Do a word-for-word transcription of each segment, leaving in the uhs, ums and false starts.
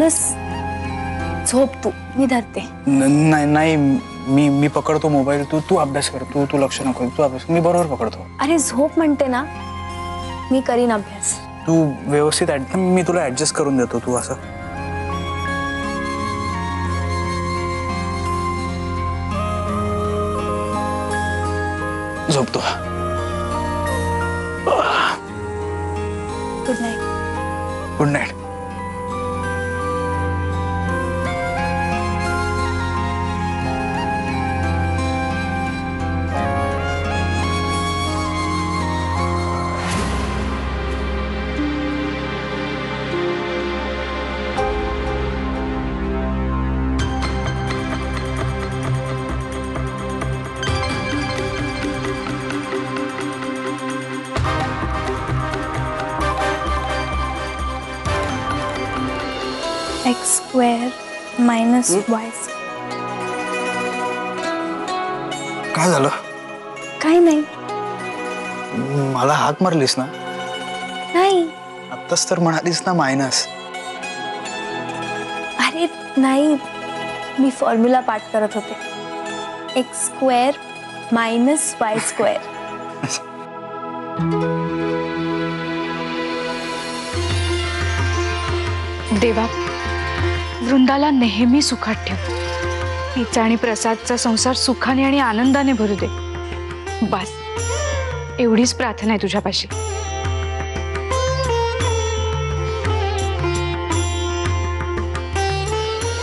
माणूस झोपतो मी धरते. नाही नाही मी मी पकडतो मोबाईल. तू तू अभ्यास कर. तू तू लक्ष नको. तू अभ्यास मी बरोबर पकडतो. अरे झोप म्हणते ना मी करीन अभ्यास. तू व्यवस्थित मी तुला ऍडजस्ट करून देतो. तू असं झोपतो. Good night. Good night. X square minus hmm? Y square. काय झालं? काय नाही. मला हात मारलीस ना? नाही. आत्ताच तर म्हणालीस ना मायनस. अरे नाही मी फॉर्म्युला पाठ करत होते. X square minus Y square. देवा वृंदाला नेहमी सुखात ठेव. तिचा आणि प्रसादचा संसार सुखाने आणि आनंदाने भरू दे. बस एवढीच प्रार्थना आहे तुझ्यापाशी.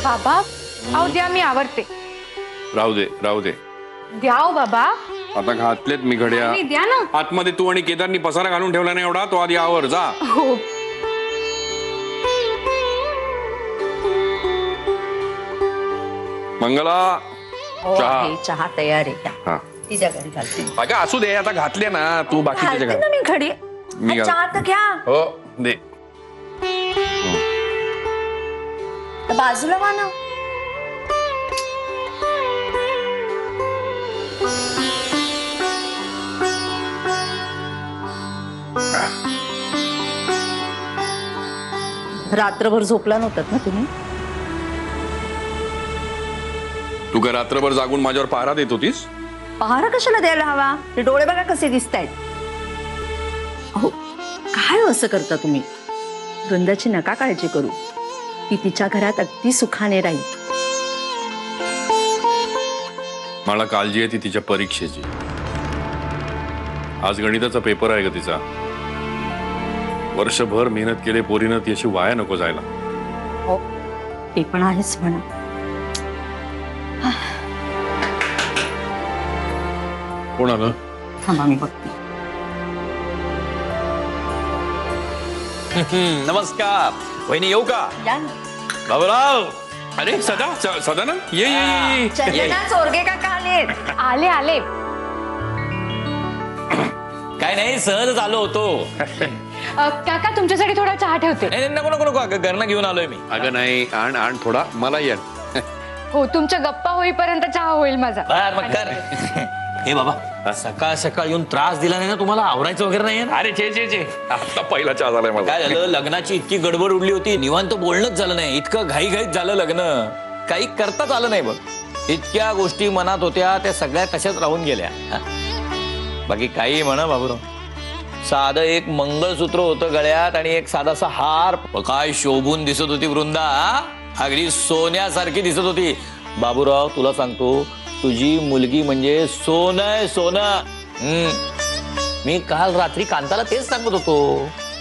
बाबा आऊ द्या मी आवरते. राहू दे राहू दे. द्या बाबा. आता घातलेत मी घड्या. द्या ना. आतमध्ये तू आणि केदारनी पसारा घालून ठेवला नाही एवढा. तो आधी आवर जा. हो मंगला चहा तयार आहे. तिच्या घरी घालते. अगं असू दे आता घातले ना तू. बाकी तिच्या घरी मी घडी मी चहा तर घ्या. हो दे बाजूला वाना. रात्रभर झोपला नव्हतात ना तुम्ही? तू का रात्रभर जागून माझ्यावर पहारा देत होतीस? पहारा कशाला द्यायला हवा? ते डोळे बघा कसे दिसतायत. अहो काय असं करता तुम्ही? वृंदाची नका काळजी करू. ती तिच्या घरात अगदी सुखाने राहील. मला काळजी आहे ती तिच्या परीक्षेची. आज गणिताचा पेपर आहे ग तिचा. वर्षभर मेहनत केले पोरीनं. ती अशी वाया नको जायला. हो ते पण आहेच म्हणा. कोण आलं? थांबा मी बघते. नमस्कार वहिनी. येऊ का? बाबूराव. अरे सदा सदानंद ये ये ये चंदना चोरगे काका आले. आले काय नाही सहजच आलो होतो. काका तुमच्यासाठी थोडा चहा ठेवते. नको नको नको अगं घरनं घेऊन आलोय मी. अगं नाही आण आण थोडा मला ये. हो तुमच्या गप्पा होईपर्यंत चहा होईल माझा. मग कर. हे बाबा सकाळ सकाळ येऊन त्रास दिला नाही ना तुम्हाला? आवरायचं वगैरे नाही? अरे चे चे चे आता पहिला चहा झालाय मला. काय झालं लग्नाची इतकी गडबड उडली होती. निवांत बोलणंच झालं नाही. इतकं घाईघाईत झालं लग्न. काही करताच आलं नाही बघ. इतक्या गोष्टी मनात होत्या त्या सगळ्या तशाच राहून गेल्या. बाकी काही म्हणा बाबूराव. साधं एक मंगळसूत्र होतं गळ्यात आणि एक साधासा हार. काय शोभून दिसत होती वृंदा. अगदी सोन्यासारखी दिसत होती. बाबूराव तुला सांगतो तुझी मुलगी म्हणजे सोनं सोनं. मी काल रात्री कांताला तेच सांगत होतो.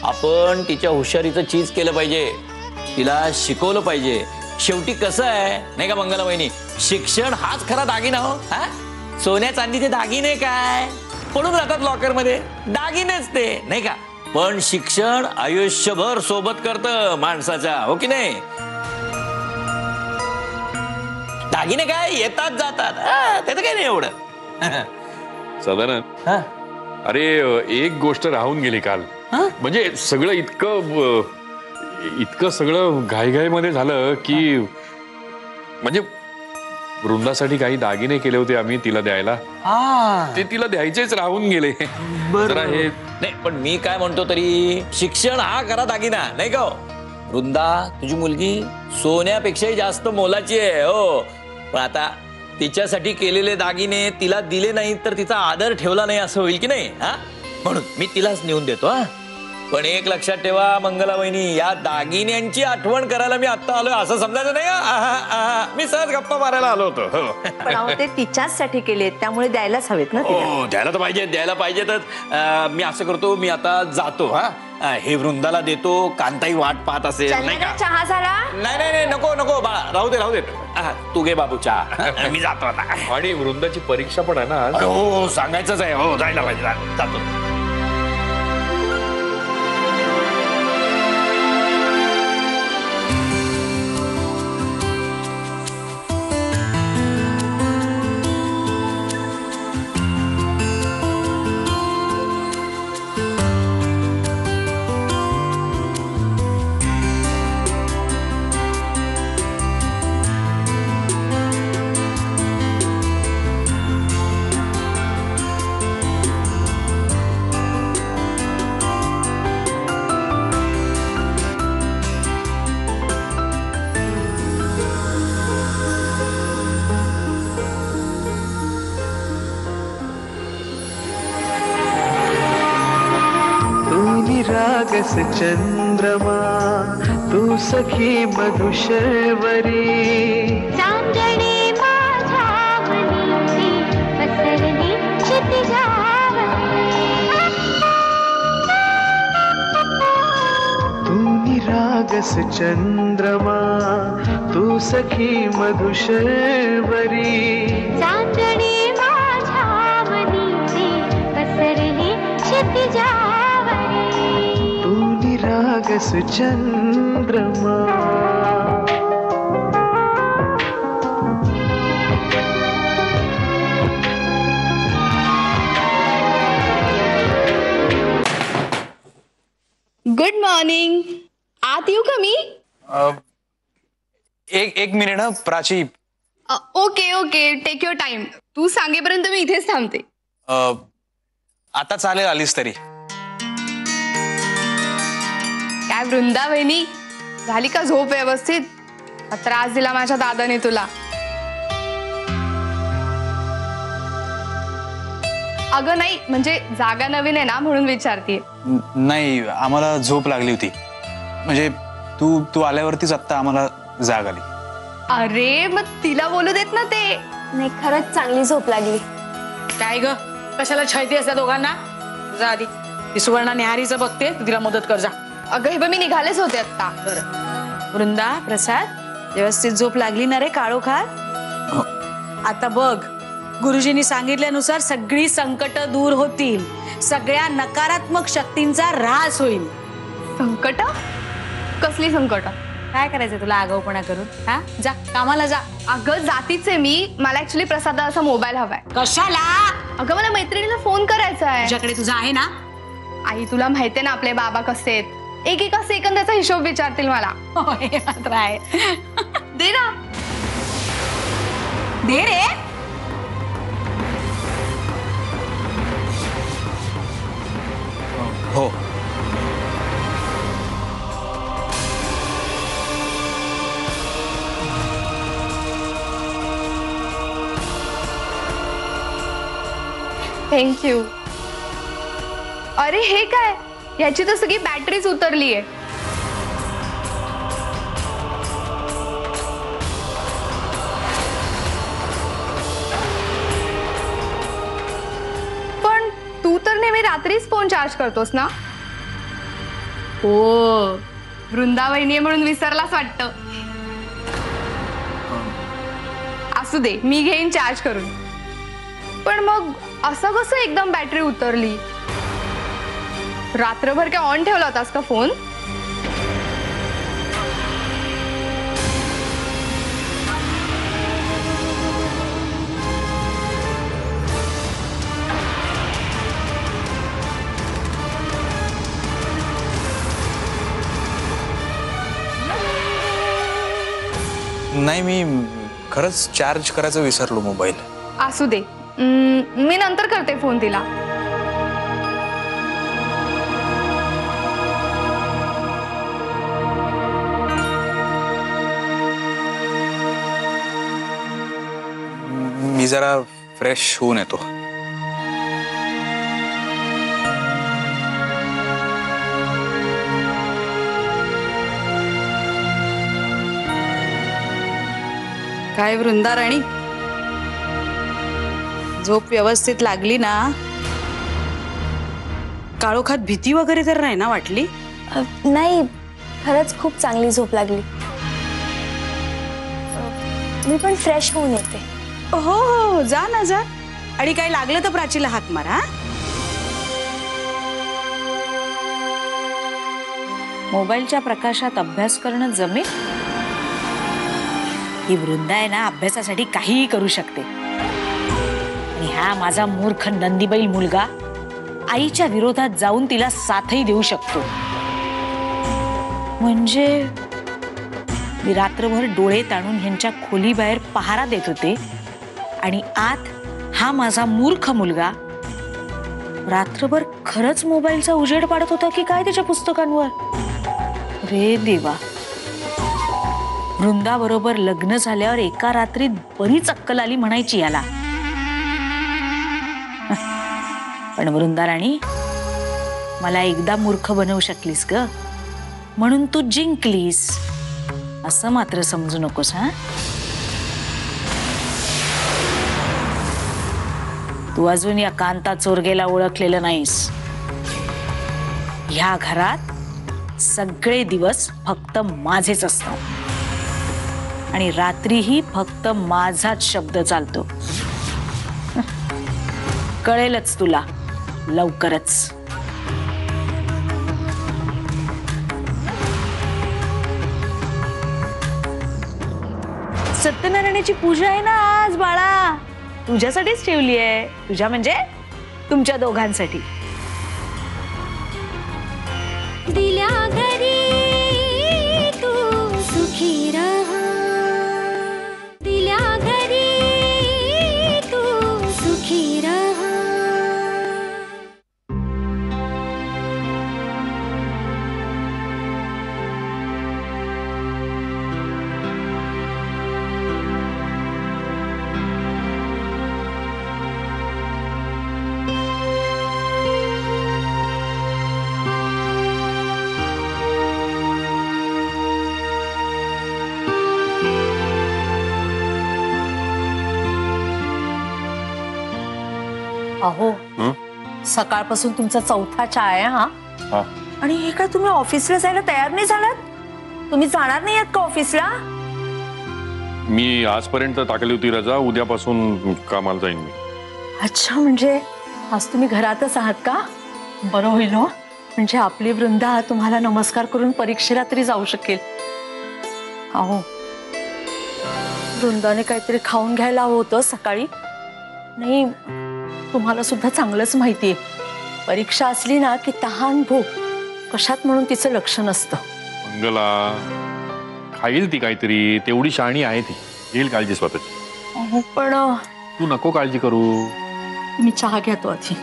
आपण तिच्या हुशारीचं चीज केलं पाहिजे. तिला शिकवलं पाहिजे. शेवटी कसं आहे नाही का मंगला बहिणी? शिक्षण हाच खरा दागिना. हो सोन्या चांदीचे दागिने काय पडून राहतात लॉकरमध्ये. दागिनेच ते नाही का? पण शिक्षण आयुष्यभर सोबत करतं माणसाच्या. हो की नाही? दागिने काय येतात जातात त्याचं काय नाही एवढं. सदानंद अरे एक गोष्ट राहून गेली काल. म्हणजे सगळं इतकं इतकं सगळं घाईघाईमध्ये झालं की म्हणजे वृंदासाठी काही दागिने केले होते आम्ही तिला द्यायला. ते तिला द्यायचेच राहून गेले. बरं हे नाही पण मी काय म्हणतो तरी शिक्षण हा करा दागिना नाही का? वृंदा तुझी मुलगी सोन्यापेक्षाही जास्त मोलाची आहे हो, पण आता तिच्यासाठी केलेले दागिने तिला दिले नाही तर तिचा आदर ठेवला नाही असं होईल की नाही हा, म्हणून मी तिलाच नेऊन देतो हा। पण एक लक्षात ठेवा मंगला बहिणी, या दागिन्यांची आठवण करायला मी आता आलोय असं समजायचं नाही, मी सहज गप्पा मारायला आलो होतो हो। पण अहो ते तिच्यासाठी केले त्यामुळे द्यायलाच हवेत ना तिला। हो द्यायला तर पाहिजे, द्यायला पाहिजेतच। मी असं करतो मी आता जातो हा, हे वृंदाला देतो, कांताई वाट पाहत असेल नाही का। चहा झाला? नाही नाही नको नको बाळा, राहू दे राहू दे तू घे बाबू चहा, मी जातो आता। आणि वृंदाची परीक्षा पण आहे ना। हो सांगायचंच आहे हो, जायला पाहिजे, जातो। चंद्रमा तू सखी मधुशर्वरी, चांदणे माझ्या मनीसी पसरली क्षितिजावर। तू निरागस चंद्रमा तू सखी मधुशर्वरी, चांदणे माझ्या मनीसी पसरली क्षितिजावर। रागस चंद्रमा गुड मॉर्निंग, आती हूँ कमी। uh, एक एक मिनिट ना Prachi. Okay okay take your time, तू सांगेपर्यंत मी इथेच थांबते। uh, आता चालेल आलीस तरी। वृंदा बहिणी झाली का झोप व्यवस्थित? त्रास दिला माझ्या दादाने तुला? अगं नाही म्हणजे जागा नवीन आहे ना म्हणून विचारते। नाही आम्हाला झोप लागली होती, म्हणजे तू तू आल्यावरतीच आता आम्हाला जाग आली। अरे मग तिला बोलू देत ना ते। नाही खरंच चांगली झोप लागली। काय ग कशाला छळती असता दोघांना, जा आधी ती सुवर्णा निहारीचं बघते, तिला मदत कर जा। अगं हे मी निघालेच होते आता। बरं वृंदा प्रसाद व्यवस्थित झोप लागली ना रे काळोखार? आता बघ गुरुजींनी सांगितल्यानुसार सगळी संकट दूर होतील, सगळ्या नकारात्मक शक्तींचा ऱ्हास होईल। संकट? कसली संकट? काय करायचं तुला आगाऊपणा करून हा, जा कामाला जा। अगं जातीच आहे मी, मला ऍक्च्युली प्रसाद असा मोबाईल हवाय। कशाला? अगं मला मैत्रिणीला फोन करायचा आहे। तुझ्याकडे तुझा आहे ना? आई तुला माहितीये ना आपले बाबा कसे आहेत, एक एका सेकंदाचा हिशोब विचारतील मला। मात्र आहे दे ना दे रे। हो थँक्यू। अरे हे काय, याची तर सगळी बॅटरीच उतरली आहे। पण तू तर नेहमी रात्रीच फोन चार्ज करतोस ना? हो वृंदा वहिनी म्हणून विसरलाच वाटतं। असू दे मी घेईन चार्ज करून। पण मग असं कसं एकदम बॅटरी उतरली? रात्रभर काय ऑन ठेवला होतास का फोन? नाही मी खरंच चार्ज करायचं विसरलो मोबाईल। असू दे मी नंतर करते फोन तिला। मी जरा फ्रेश होऊन येतो. काय वृंदा राणी, झोप व्यवस्थित लागली ना? काळोखात भीती वगैरे तर नाही ना वाटली? नाही, खरंच खूप चांगली झोप लागली. मी पण फ्रेश होऊन येते. हो हो, जा ना जा. आणि काही लागलं तर प्राचीला हात मारा. मोबाईलच्या प्रकाशात अभ्यास करणं जमेल? ही वृंदा आहे ना, अभ्यासासाठी काहीही करू शकते. आणि हा माझा मूर्ख नंदीबैल मुलगा आईच्या विरोधात जाऊन तिला साथही देऊ शकतो. म्हणजे मी रात्रभर डोळे ताणून यांच्या खोलीबाहेर पहारा देत होते आणि आत हा माझा मूर्ख मुलगा रात्रभर खरंच मोबाईलचा उजेड पाडत होता की काय त्याच्या पुस्तकांवर? रे देवा, वृंदा बरोबर लग्न झाल्यावर एका रात्रीत बरीच अक्कल आली म्हणायची याला. पण वृंदा राणी, मला एकदा मूर्ख बनवू शकलीस ग, म्हणून तू जिंकलीस असं मात्र समजू नकोस. हा, तू अजून या कांता चोरगेला ओळखलेलं नाहीस. ह्या घरात सगळे दिवस फक्त माझेच असतात आणि रात्रीही फक्त माझाच शब्द चालतो. कळेलच तुला लवकरच. सत्यनारायणाची पूजा आहे ना आज बाळा, तुझ्यासाठीच ठेवली आहे. तुझ्या म्हणजे तुमच्या दोघांसाठी. दिल्या घरी तू सुखी रहा, दिल्या घरी तू सुखी रहा. अहो, सकाळपासून तुमचा चौथा चहा आहे. हा, आणि हे काय तुम्ही ऑफिसला जायला तयार नाही झालात? तुम्ही जाणार नाही आहात का ऑफिसला? मी आजपर्यंत टाकली होती रजा, उद्यापासून कामाला जाईन मी. अच्छा, म्हणजे आज तुम्ही घरातच आहात का? बरं होईल हो, म्हणजे आपली वृंदा तुम्हाला नमस्कार करून परीक्षेला तरी जाऊ शकेल. अहो, वृंदाने काहीतरी खाऊन घ्यायला हवं होतं सकाळी. नाही, तुम्हाला सुद्धा चांगलंच माहिती आहे, परीक्षा असली ना की तहान भूक कशात म्हणून तिचं लक्ष नसतं. मंगला खाईल ती काहीतरी, तेवढी शाणी आहे ती, येईल काळजी स्वतःची. पण तू नको काळजी करू, मी चहा घेतो आधी.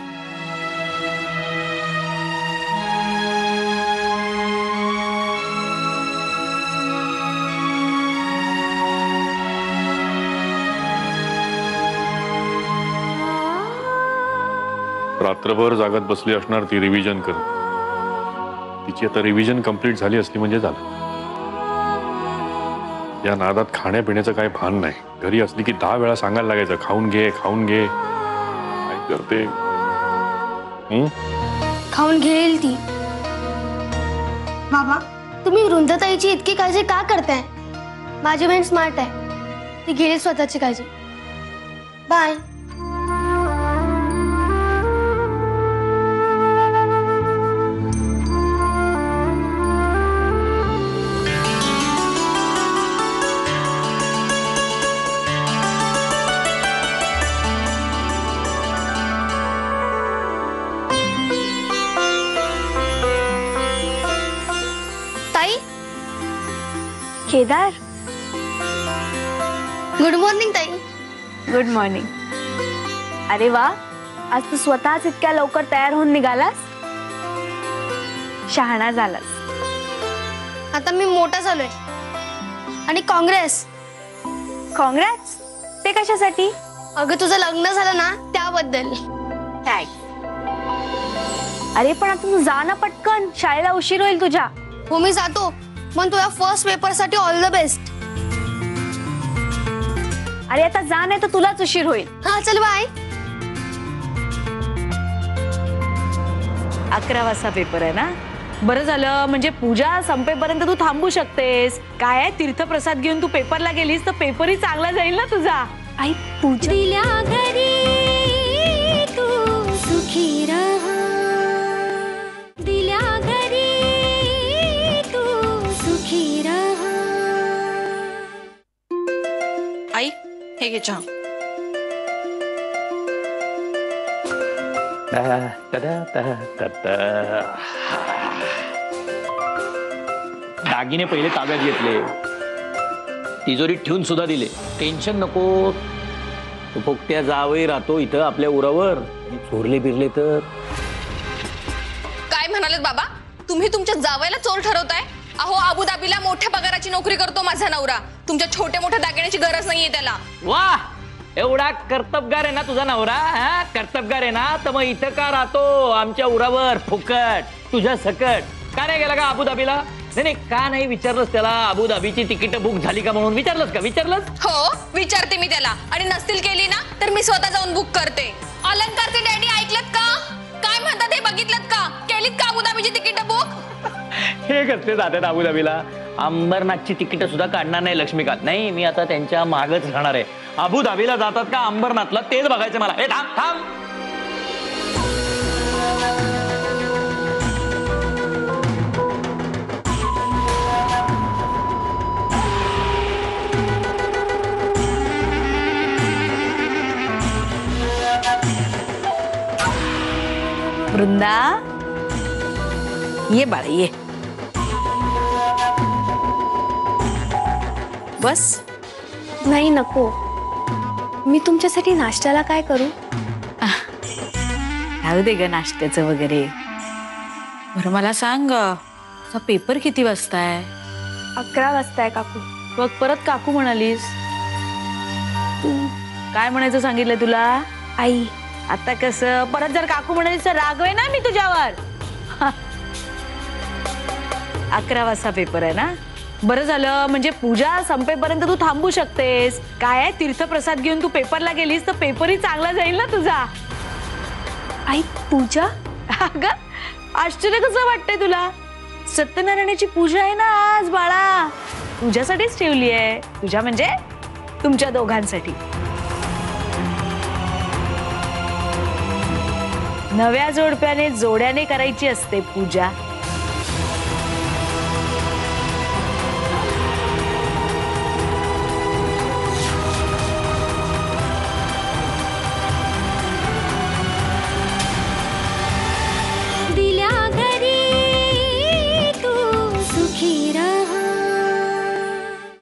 रात्रभर जागत बसली असणार ती रिव्हिजन करत. तिची आता रिव्हिजन कंप्लीट झाली असली म्हणजे झालं. या नादात खाण्यापिण्याचं काही भान नाही. घरी असली की दहा वेळा सांगायला लागायचं, खाऊन घे खाऊन घे. काय करते? खाऊन घेईल ती. बाबा, तुम्ही वृंदाताईची इतकी काळजी का करताय? माझी बहीण स्मार्ट आहे, ती घेईल स्वतःची काळजी. बाय. केदार, गुड मॉर्निंग ताई. Good morning. अरे वा, आज तू स्वतःच इतक्या लवकर तयार होऊन निघालास. शहाणा झालास. आता मी मोठा झालोय. आणि काँग्रेस? काँग्रेस ते कशासाठी? अगं तुझं लग्न झालं ना त्याबद्दल. अरे पण आता तू जा ना पटकन, शाळेला उशीर होईल तुझ्या. हो मी जातो, पण तुझ्या फर्स्ट पेपर साठी ऑल द बेस्ट. अरे आता जा नाही तर तुलाच उशीर होईल. हा चल बाय. अकरा वाजता पेपर आहे ना. बरं झालं, म्हणजे पूजा संपेपर्यंत तू थांबू शकतेस. काय तीर्थप्रसाद घेऊन तू पेपरला गेलीस तर पेपरही चांगला जाईल ना तुझा. आई पूजा दिल्या घरी तू सुखी रहा, दिल्या घरी तू सुखी रहा. आई हे घे चहा. दागिने पहिले ताब्यात घेतले, तिजोरीत ठेवून सुद्धा दिले. टेन्शन नको, तू पोकट्या जावे राहतो इथं आपल्या उरावर. चोरले बिरले तर काय म्हणाले बाबा तुम्ही? तुमच्या जावयाला चोर ठरवताय? अहो अबुधाबीला मोठ्या पगाराची नोकरी करतो माझा नवरा, तुमच्या छोट्या मोठ्या दागिन्याची गरज नाहीये त्याला. वा एवढा कर्तबगार आहे ना तुझा नवरा. हा कर्तबगार आहे ना, तर मग इथं का राहतो आमच्या उरावर फुकट तुझ्या सकट? का नाही गेला का अबुधाबीला? नाही नाही का नाही विचारलंस त्याला अबुधाबीची तिकीट बुक झाली का म्हणून? विचारलंस का? विचारलंस हो, विचारते मी त्याला. आणि नसतील केली ना तर मी स्वतः जाऊन बुक करते. अलंकारचे डॅडी ऐकलत का काय म्हणतात हे बघितलंत का? केलीत का अबुधाबीची तिकीट बुक? हे कसले जातात अबुधाबीला? अंबरनाथची तिकीट सुद्धा काढणार नाही लक्ष्मीकांत. नाही मी आता त्यांच्या मागच राहणार आहे. अबुधाबीला जातात का अंबरनाथला तेच बघायचं मला. हे थांब थांब वृंदा, ये बाळा ये बस. नाही नको, मी तुमच्यासाठी नाश्त्याला काय करू? राहू दे ग नाश्त्याचं वगैरे. बरं मला सांग तुझा पेपर किती वाजताय? अकरा वाजताय काकू. बघ परत काकू म्हणालीस. काय म्हणायचं सांगितलं तुला आई? आता कसं परत जर काकू म्हणालीस तर रागवे ना मी तुझ्यावर. अकरा वाजता पेपर आहे ना. बरं झालं, म्हणजे पूजा संपेपर्यंत तू थांबू शकतेस. काय तीर्थप्रसाद घेऊन तू पेपरला गेलीस तर पेपरही चांगला जाईल ना तुझा. आई पूजा, अगं आश्चर्य कसं वाटतंय तुला? सत्यनारायणाची पूजा आहे ना आज बाळा, तुझ्यासाठीच ठेवली आहे. तुझ्या म्हणजे तुमच्या दोघांसाठी. नव्या जोडप्याने जोड्याने करायची असते पूजा.